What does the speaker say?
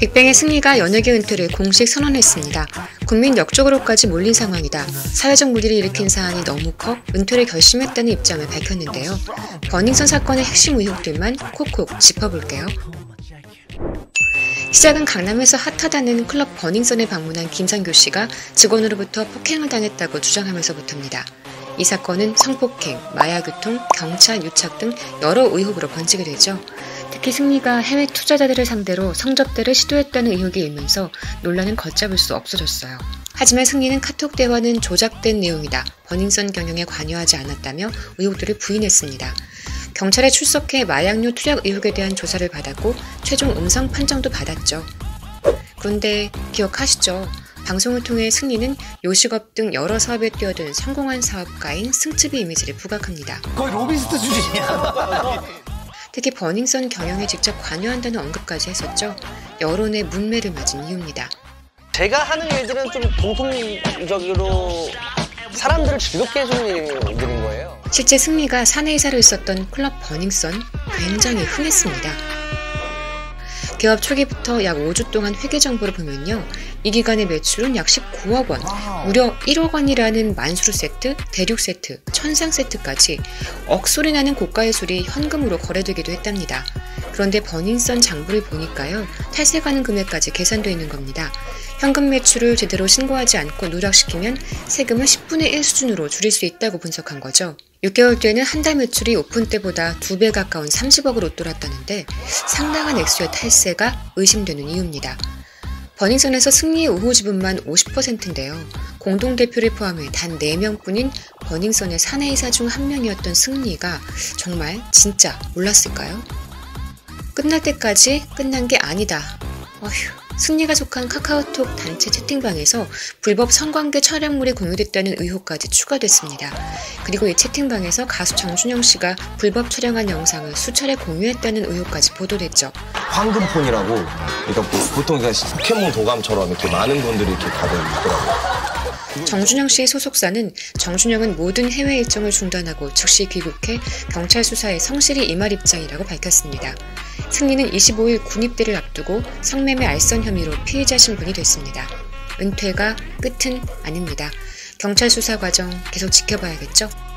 빅뱅의 승리가 연예계 은퇴를 공식 선언했습니다. 국민 역적으로까지 몰린 상황이다. 사회적 물의를 일으킨 사안이 너무 커 은퇴를 결심했다는 입장을 밝혔는데요. 버닝썬 사건의 핵심 의혹들만 콕콕 짚어볼게요. 시작은 강남에서 핫하다는 클럽 버닝썬에 방문한 김상규 씨가 직원으로부터 폭행을 당했다고 주장하면서부터입니다. 이 사건은 성폭행, 마약 유통, 경찰 유착 등 여러 의혹으로 번지게 되죠. 특히 승리가 해외 투자자들을 상대로 성접대를 시도했다는 의혹이 일면서 논란은 걷잡을 수 없어졌어요. 하지만 승리는 카톡 대화는 조작된 내용이다, 버닝썬 경영에 관여하지 않았다며 의혹들을 부인했습니다. 경찰에 출석해 마약류 투약 의혹에 대한 조사를 받았고 최종 음성 판정도 받았죠. 그런데 기억하시죠? 방송을 통해 승리는 요식업 등 여러 사업에 뛰어든 성공한 사업가인 승츠비 이미지를 부각합니다. 거의 로비스트 수준이야. 특히 버닝썬 경영에 직접 관여한다는 언급까지 했었죠. 여론의 문매를 맞은 이유입니다. 제가 하는 일들은 좀 공통적으로 사람들을 즐겁게 해주는 일들인 거예요. 실제 승리가 사내이사로 있었던 클럽 버닝썬 굉장히 흥했습니다. 개업 초기부터 약 5주 동안 회계 정보를 보면요, 이 기간의 매출은 약 19억 원, 무려 1억 원이라는 만수르 세트, 대륙 세트, 천상 세트까지 억소리 나는 고가의 술이 현금으로 거래되기도 했답니다. 그런데 버닝썬 장부를 보니까요, 탈세가는 금액까지 계산돼 있는 겁니다. 현금 매출을 제대로 신고하지 않고 누락시키면 세금을 10분의 1 수준으로 줄일 수 있다고 분석한 거죠. 6개월 뒤에는 한 달 매출이 오픈 때보다 2배 가까운 30억을 웃돌았다는데 상당한 액수의 탈세가 의심되는 이유입니다. 버닝썬에서 승리의 우호지분만 50%인데요. 공동대표를 포함해 단 4명뿐인 버닝썬의 사내이사 중 한 명이었던 승리가 정말 진짜 몰랐을까요? 끝날 때까지 끝난 게 아니다. 어휴. 승리가 속한 카카오톡 단체 채팅방에서 불법 성관계 촬영물이 공유됐다는 의혹까지 추가됐습니다. 그리고 이 채팅방에서 가수 정준영 씨가 불법 촬영한 영상을 수차례 공유했다는 의혹까지 보도됐죠. 황금폰이라고, 그러니까 보통 포켓몬 도감처럼 이렇게 많은 분들이 이렇게 다들 있더라고요. 정준영 씨의 소속사는 정준영은 모든 해외 일정을 중단하고 즉시 귀국해 경찰 수사에 성실히 임할 입장이라고 밝혔습니다. 승리는 25일 군입대를 앞두고 성매매 알선 혐의로 피의자 신분이 됐습니다. 은퇴가 끝은 아닙니다. 경찰 수사 과정 계속 지켜봐야겠죠?